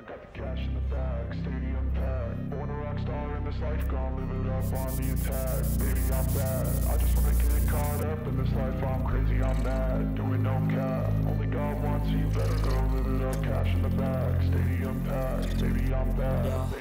I got the cash in the bag, stadium packed. Born a rock star in this life, gone live it up on the attack. Baby, I'm bad, I just wanna get caught up in this life. I'm crazy, I'm mad, doing no cap. Only God wants you, better go live it up. Cash in the bag, stadium packed. Baby, I'm bad.